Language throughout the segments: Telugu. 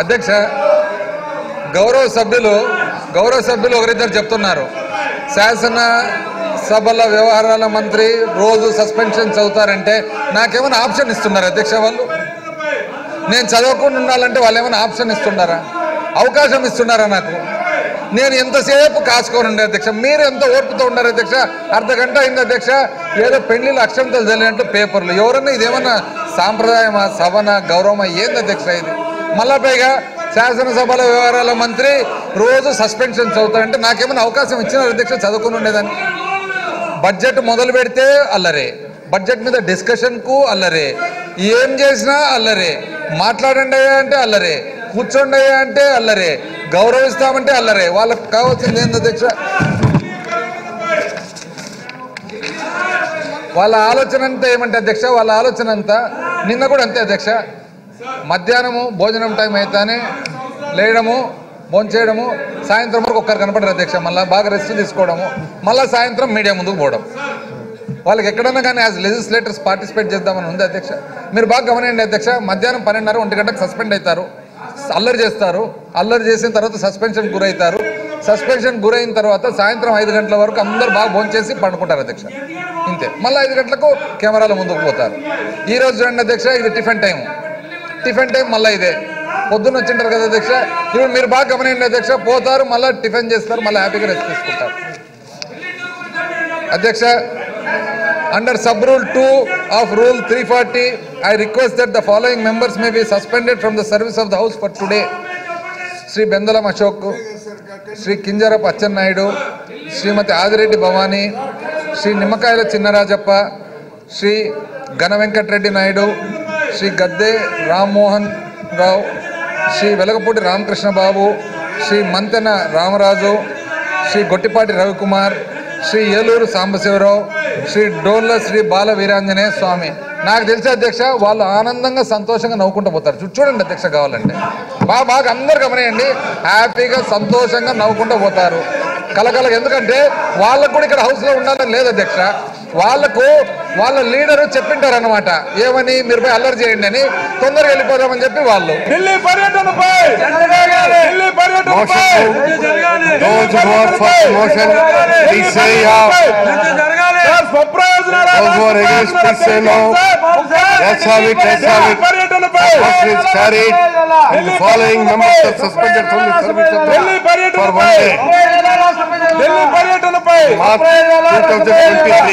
అధ్యక్ష గౌరవ సభ్యులు ఒకరిద్దరు చెప్తున్నారు శాసన సభల వ్యవహారాల మంత్రి రోజు సస్పెన్షన్స్ అవుతారంటే నాకేమైనా ఆప్షన్ ఇస్తున్నారు అధ్యక్ష? వాళ్ళు నేను చదవకుండా ఉండాలంటే వాళ్ళు ఏమైనా ఆప్షన్ ఇస్తున్నారా, అవకాశం ఇస్తున్నారా? నాకు నేను ఎంతసేపు కాచుకొని ఉండే అధ్యక్ష, మీరు ఎంత ఓర్పుతో ఉన్నారు అధ్యక్ష? అర్ధ గంట అయింది అధ్యక్ష, ఏదో పెళ్లిలో అక్షంతలు జరిగినట్టు పేపర్లు. ఎవరన్నా ఇదేమన్నా సాంప్రదాయమా, సభన, గౌరవమా, ఏంది అధ్యక్ష ఇది? మళ్ళా పైగా శాసనసభల వ్యవహారాల మంత్రి రోజు సస్పెన్షన్స్ అవుతారంటే నాకేమైనా అవకాశం ఇచ్చినారు అధ్యక్ష చదువుకుని ఉండేదాన్ని? బడ్జెట్ మొదలు పెడితే అల్లరే, బడ్జెట్ మీద డిస్కషన్కు అల్లరే, ఏం చేసినా అల్లరే, మాట్లాడండి అంటే అల్లరే, కూర్చోండి అంటే అల్లరే, గౌరవిస్తామంటే అల్లరే. వాళ్ళకి కావాల్సింది ఏంది అధ్యక్ష? వాళ్ళ ఆలోచన అంతా ఏమంటే అధ్యక్ష, వాళ్ళ ఆలోచన అంతా నిన్న కూడా అంతే అధ్యక్ష. మధ్యాహ్నము భోజనం టైం అయితేనే లేయడము, భోంచేయడము, సాయంత్రం వరకు ఒక్కరు కనపడరు అధ్యక్ష, మళ్ళీ బాగా రెస్ట్ తీసుకోవడము, మళ్ళీ సాయంత్రం మీడియా ముందుకు పోవడం. వాళ్ళకి ఎక్కడన్నా కానీ యాజ్ లెజిస్లేటర్స్ పార్టిసిపేట్ చేద్దామని ఉంది అధ్యక్ష. మీరు బాగా గమనండి అధ్యక్ష, మధ్యాహ్నం 12:30-1 గంటకు సస్పెండ్ అవుతారు, అల్లరి చేస్తారు, అల్లరి చేసిన తర్వాత సస్పెన్షన్ గురవుతారు, సస్పెన్షన్ గురైన తర్వాత సాయంత్రం 5 గంటల వరకు అందరూ బాగా భోంచేసి పండుకుంటారు అధ్యక్ష, ఇంతే. మళ్ళీ 5 గంటలకు కెమెరాల ముందుకు పోతారు. ఈరోజు చూడండి అధ్యక్ష, ఇది టిఫిన్ టైం మళ్ళీ ఇదే, పొద్దున్న వచ్చింటారు కదా అధ్యక్ష. ఇప్పుడు మీరు బాగా గమనండి అధ్యక్ష, పోతారు, మళ్ళీ టిఫిన్ చేస్తారు, మళ్ళీ హ్యాపీగా రెస్ట్ తీసుకుంటారు అధ్యక్ష. Under sub-rule 2 of rule 340, I request that the following members may be suspended from the service of the house for today: Sri Bendala Ashok, Sri Kinjara Pachan Naidu, Srimati Adireddy Bhavani, Sri Nimakayala Chinnarajappa, Sri Ganavenkat Reddy Naidu, Sri Gaddey Ramohanaraavu, Sri Velagapudi Ramakrishnababu, Sri Manthan Ramaraju, Sri Gottipati Ravikumar, Sri Elluru Shanseveraavu, Shri డోనల్, శ్రీ బాలవీరాంజనే స్వామి. నాకు తెలిసే అధ్యక్ష వాళ్ళు ఆనందంగా సంతోషంగా నవ్వుకుంటూ పోతారు. చూడండి అధ్యక్ష, కావాలంటే బాగా అందరు గమనియండి, హ్యాపీగా సంతోషంగా నవ్వుకుంటూ పోతారు కలకల. ఎందుకంటే వాళ్ళకు కూడా ఇక్కడ హౌస్లో ఉండాలని లేదు అధ్యక్ష, వాళ్ళకు వాళ్ళ లీడరు చెప్పింటారు అనమాట, ఏమని మీరు పోయి అల్లరి చేయండి అని, తొందరగా వెళ్ళిపోదామని చెప్పి వాళ్ళు. Those who are against, please say no. Let's have it, let's have it. The motion is carried and the following members are suspended from the service of the house for 1 day. March 2023.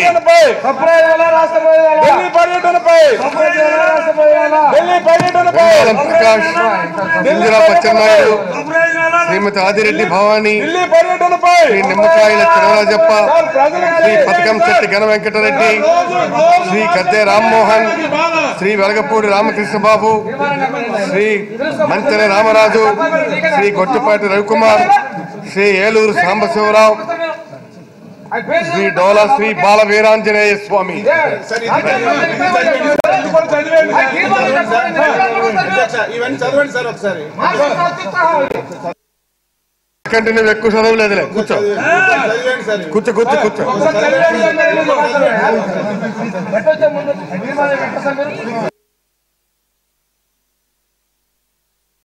శ్రీమతి ఆదిరెడ్డి భవాని, శ్రీ నిమ్మకాయల చిన్నరాజప్ప, శ్రీ పథకం చెట్టి ఘన వెంకటరెడ్డి, శ్రీ గద్దె రామ్మోహన్, శ్రీ వెలగపూడి రామకృష్ణబాబు, శ్రీ మంతెన రామరాజు, శ్రీ గొట్టిపాటి రవికుమార్, శ్రీ ఏలూరు సాంబశివరావు, శ్రీ డోలా, శ్రీ బాలవీరాంజనేయ స్వామి. ఎక్కువ చదవలేదులే, కూర్చో.